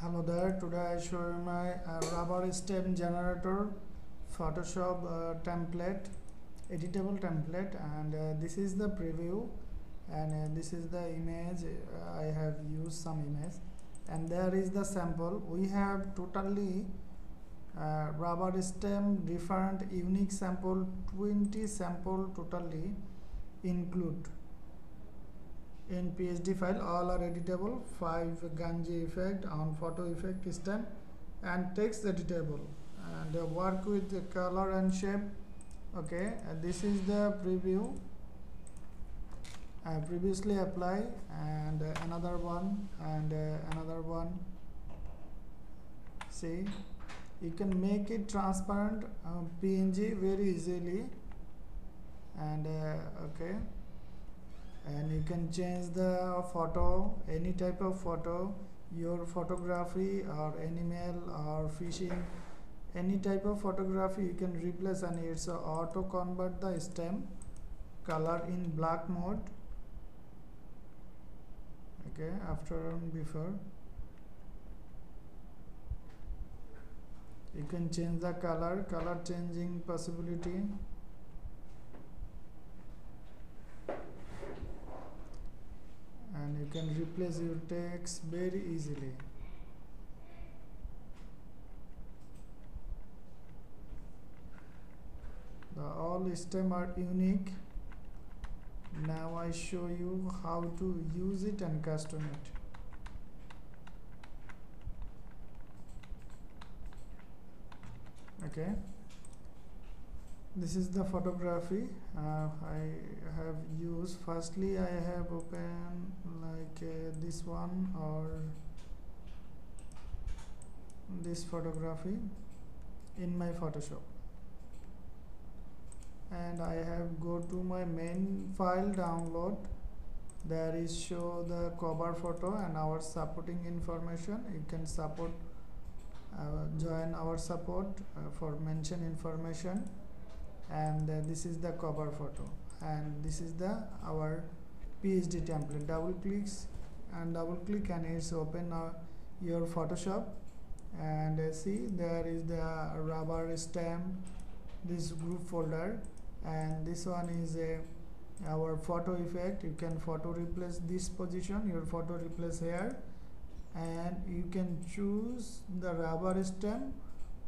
Hello there, today I show you my rubber stem generator Photoshop template, editable template, and this is the preview, and this is the image. I have used some image, and there is the sample. We have totally rubber stem different unique sample, 20 sample totally include in PSD file. All are editable. 5 Ganji effect on photo effect stem and text editable, and work with the color and shape. Okay, this is the preview I previously apply, and another one, and another one. See, you can make it transparent PNG very easily, and okay, and you can change the photo, any type of photo, your photography or animal or fishing, any type of photography you can replace, and it's auto convert the stem color in black mode. Okay, after and before you can change the color changing possibility. You can replace your text very easily. All stems are unique. Now I show you how to use it and custom it. Okay, this is the photography I have used. Firstly, I have opened like this one or this photography in my Photoshop, and I have go to my main file, download. There is show the cover photo and our supporting information. You can support join our support for mention information, and this is the cover photo, and this is the our PSD template. Double click and it's open your Photoshop, and see, there is the rubber stem, this group folder, and this one is our photo effect. You can photo replace this position, your photo replace here, and you can choose the rubber stem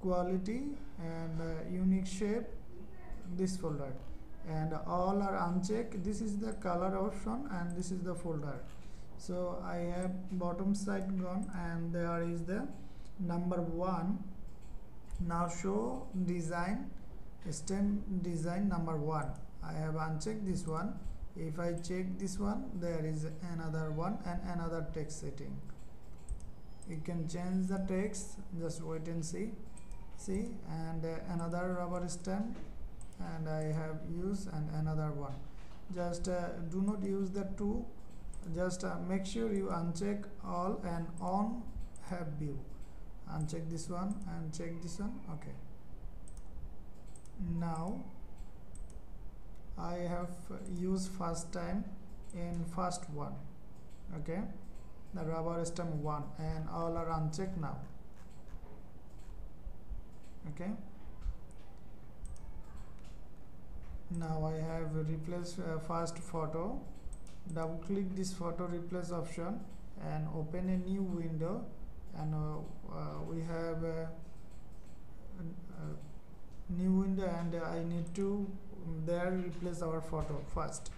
quality and unique shape, this folder, and all are unchecked. This is the color option, and this is the folder. So I have bottom side gone, and there is the number 1. Now show design stem design number 1. I have unchecked this one. If I check this one, there is another one and another text setting. You can change the text, just wait and see. See, and another rubber stem, and I have used, and another one. Just do not use the 2, just make sure you uncheck all and on have view. Uncheck this one and check this one. Okay, now I have used first time in first one. Okay, the rubber stem 1, and all are unchecked now. Okay, now I have replaced first photo. Double click this photo replace option and open a new window, and we have a new window, and I need to there replace our photo first.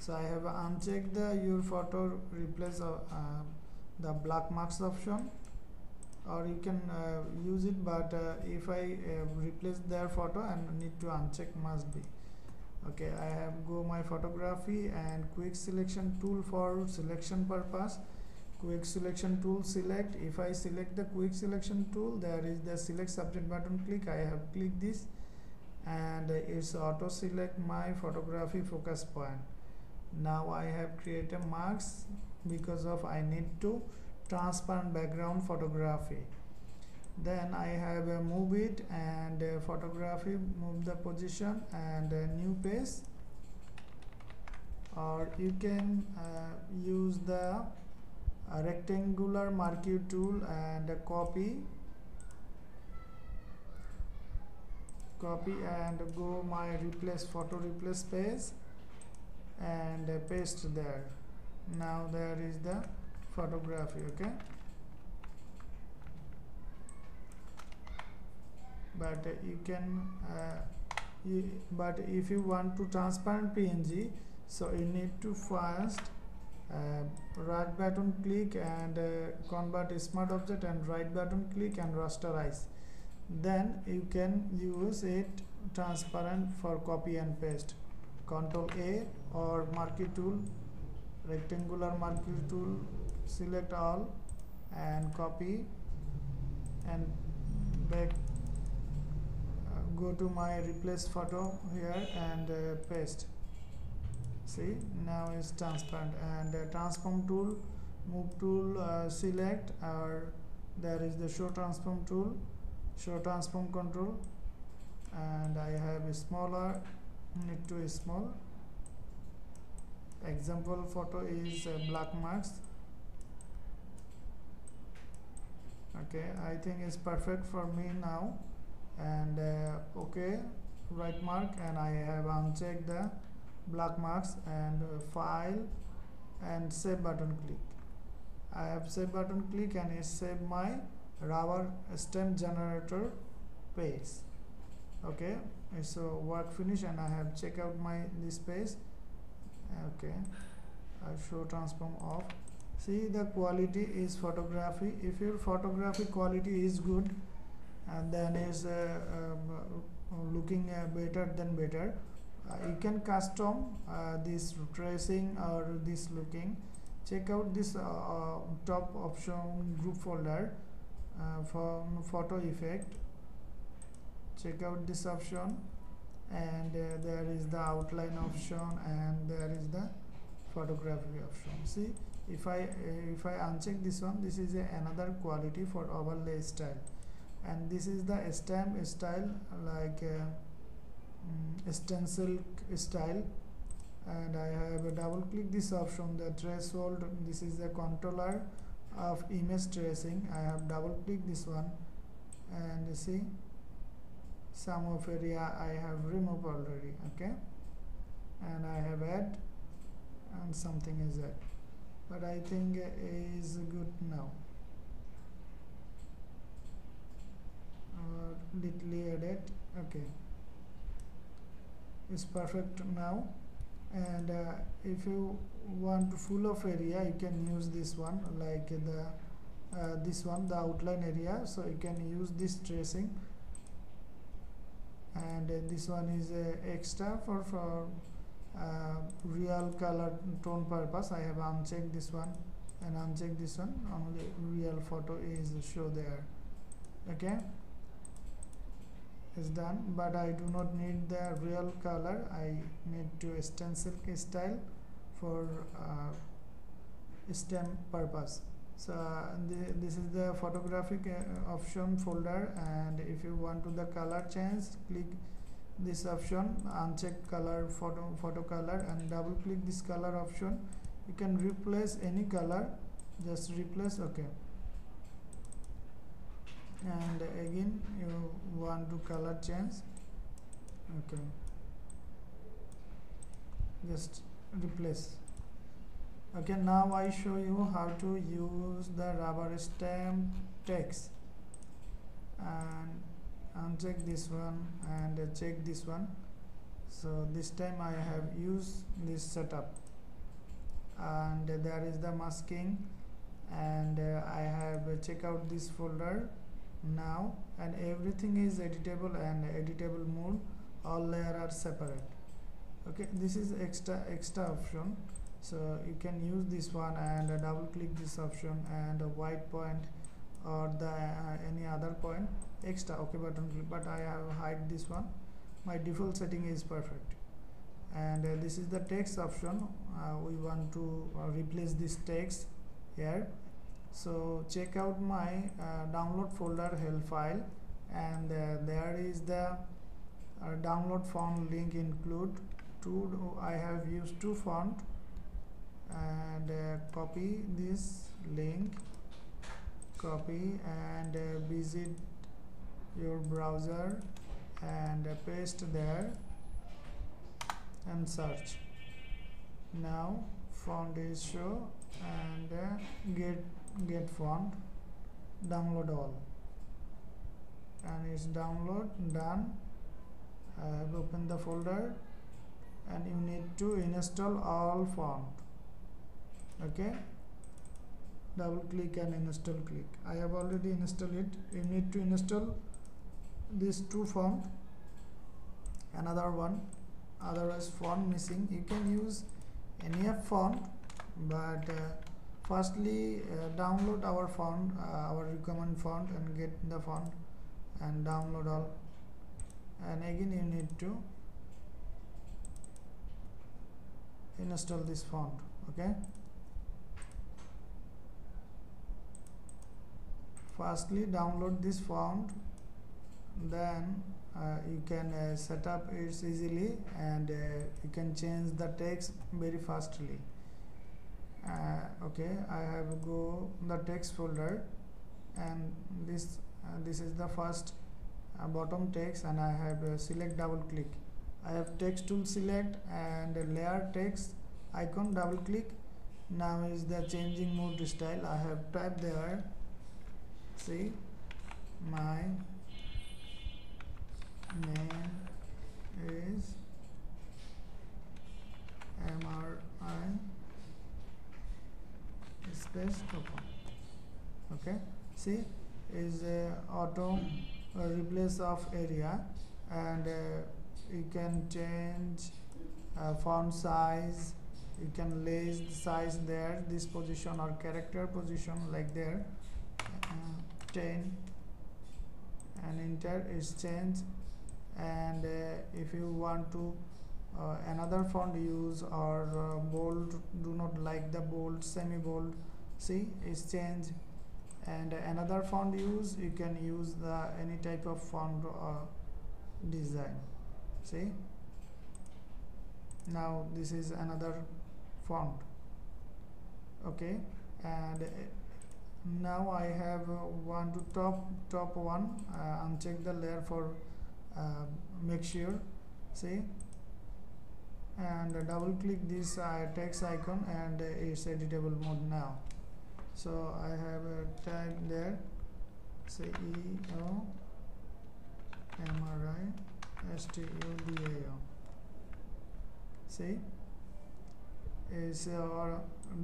So I have unchecked the your photo replace the black marks option, or you can use it, but if I replace their photo and need to uncheck must be. Okay, I have go my photography and quick selection tool for selection purpose. Quick selection tool select. If I select the quick selection tool, there is the select subject button click. I have clicked this, and it's auto select my photography focus point. Now I have created marks because of I need to transparent background photography. Then I have move it and photography, move the position and new page, or you can use the a rectangular marquee tool and copy and go my photo replace page and paste there. Now there is the photography. Okay, but you can but if you want to transparent PNG, so you need to first right button click and convert smart object and right button click and rasterize. Then you can use it transparent for copy and paste. Ctrl A or marquee tool, rectangular marquee tool, select all and copy and back. Go to my replace photo here and paste. See, now it's transparent. And transform tool, move tool, select, or there is the show transform tool, show transform control, and I have a smaller, need to small. Example photo is black marks. Okay, I think it's perfect for me now. And okay, right mark, and I have unchecked the black marks and file and save button click. I have save button click and it saved my rubber stamp generator page. Okay, so work finish and I have checked out my this page. Okay, I show transform off. See, the quality is photography. If your photography quality is good, and then is looking better than better, you can custom this tracing or this looking. Check out this top option group folder for photo effect. Check out this option, and there is the outline option, and there is the photography option. See, if I uncheck this one, this is another quality for overlay style. And this is the stamp style, like stencil style, and I have a double click this option, the threshold. This is the controller of image tracing. I have double click this one, and you see some of area I have removed already. Okay, and I have add and something is add, but I think is good now. Little edit. Okay, it's perfect now. And if you want full of area, you can use this one, like the this one, the outline area. So you can use this tracing, and this one is extra for real color tone purpose. I have unchecked this one and unchecked this one. Only real photo is show there. Okay, is done, but I do not need the real color. I need to stencil style for stamp purpose. So this is the photographic option folder, and if you want to the color change, click this option, uncheck color photo color, and double click this color option. You can replace any color, just replace. Okay, and again you want to color change. Okay, just replace. Okay, now I show you how to use the rubber stamp text, and uncheck this one and check this one. So this time I have used this setup, and there is the masking, and I have check out this folder now, and everything is editable and editable mode. All layers are separate. Okay, this is extra option, so you can use this one and double click this option and a white point or the any other point extra. Okay, button click, but I have hide this one. My default setting is perfect. And this is the text option. We want to replace this text here. So check out my download folder, help file, and there is the download font link include. I have used two font, and copy this link, copy, and visit your browser and paste there and search. Now font is show and get font, download all, and it's download done. I have opened the folder and you need to install all font. Okay, double click and install click. I have already installed it. You need to install these two font, another one, otherwise font missing. You can use any font, but firstly download our font, our recommend font, and get the font and download all. And again you need to install this font. Okay, firstly download this font, then you can set up it easily, and you can change the text very fastly. Okay, I have go the text folder, and this is the first bottom text, and I have select, double click. I have text tool select and layer text icon, double click. Now is the changing mode style. I have typed there, see, my name is MRI space Khokon. Okay, see, is auto replace of area, and you can change font size. You can list the size there, this position or character position, like there 10, and enter is changed. And if you want to another font use, or bold, do not like the bold, semi bold, see, is changed. And another font use, you can use the any type of font design. See, now this is another font. Okay, and now I have one to top one. Uncheck the layer for make sure. See, and double click this text icon, and it's editable mode now. So I have a tag there, say EOMRISTUDAO. See, is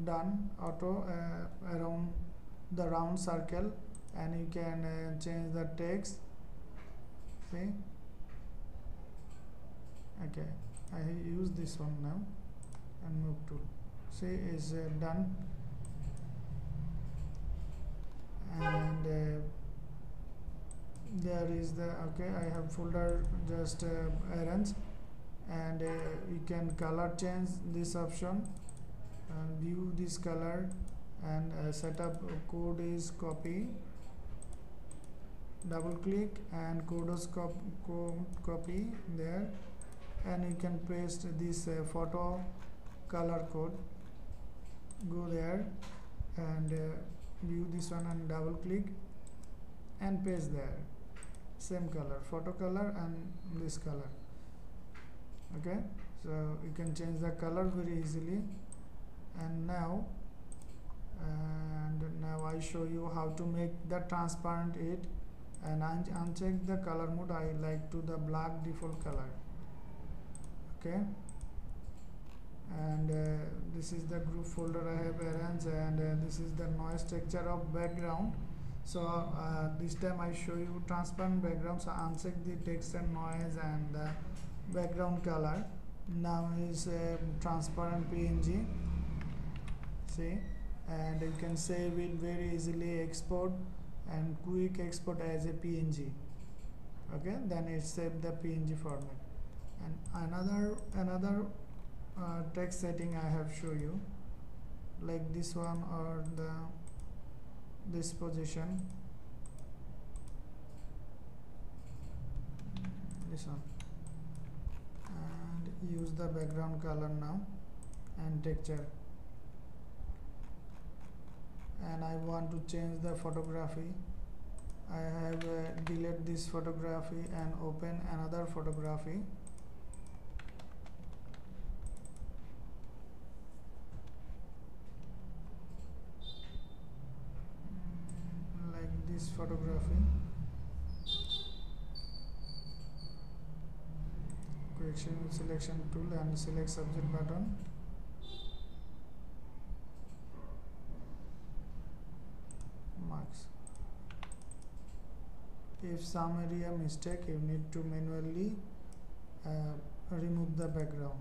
done auto around the round circle, and you can change the text. See, okay, I use this one now and move tool. See, is done. And there is the okay, I have folder just arrange, and you can color change this option and view this color, and setup code is copy, double click, and code is copy there, and you can paste this photo color code, go there and view this one and double click and paste there, same color, photo color and this color. Okay, so you can change the color very easily. And now I show you how to make the transparent it, and uncheck the color mode. I like to the black default color. Okay, and this is the group folder I have arranged, and this is the noise texture of background. So this time I show you transparent background. So uncheck the texture noise and background color. Now is transparent PNG. See, and you can save it very easily, export, and quick export as a PNG. Okay, then it saved the PNG format. And another text setting I have show you, like this one or this position, this one, and use the background color now and texture, and I want to change the photography. I have delete this photography and open another photography. Like this photography. Creation selection tool and select subject button. Marks. If some area mistake, you need to manually remove the background.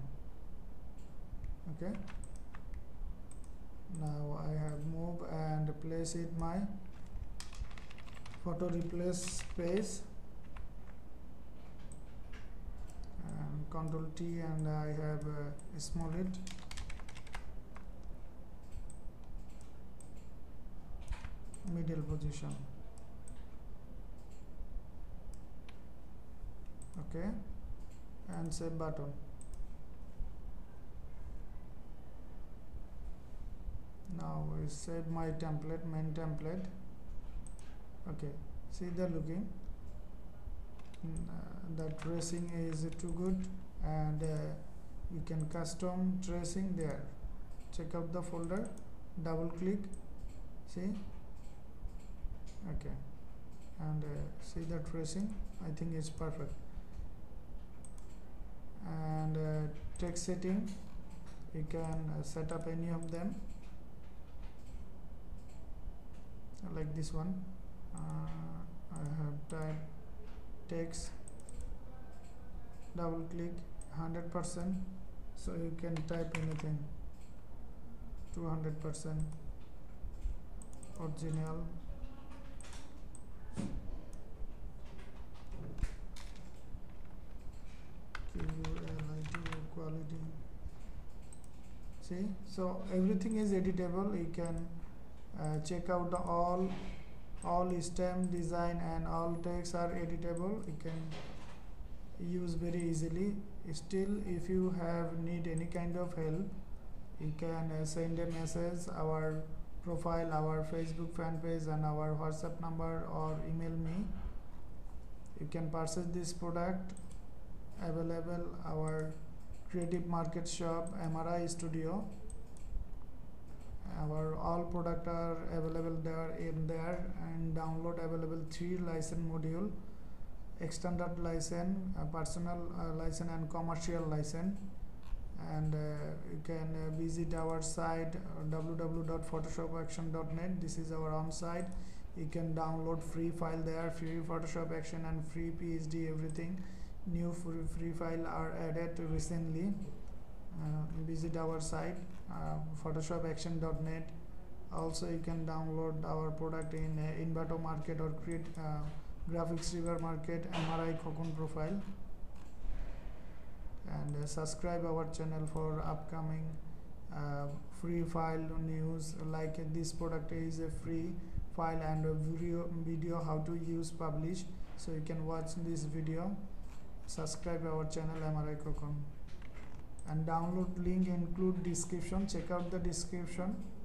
Okay, now I have moved and place it my photo replace space and Ctrl T, and I have small it. Middle position. Okay, and save button. Now I save my template, main template. Okay, see the looking. The tracing is too good, and you can custom tracing there. Check out the folder, double click. See. Okay, and see the tracing. I think it's perfect. And text setting, you can set up any of them, like this one. I have typed text, double click, 100%, so you can type anything. 200% original. Quality. See, so everything is editable. You can check out the all stem design, and all texts are editable. You can use very easily. Still, if you have need any kind of help, you can send a message our profile, our Facebook fan page, and our WhatsApp number, or email me. You can purchase this product available our creative market shop, MRI studio. Our all product are available there in there, and download available 3 license module: extended license, personal license, and commercial license. And you can visit our site www.photoshopaction.net. This is our own site. You can download free file there, free Photoshop action and free PSD, everything. New free file are added recently. Visit our site photoshopaction.net. Also, you can download our product in Envato market, or create graphics river market, MRI Khokon profile. And subscribe our channel for upcoming free file news, like this product is a free file and a video how to use publish, so you can watch this video. Subscribe our channel MRI Khokon, and download link include description. Check out the description.